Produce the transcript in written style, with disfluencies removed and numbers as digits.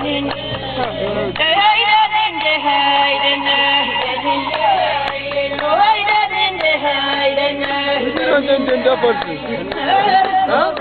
Don't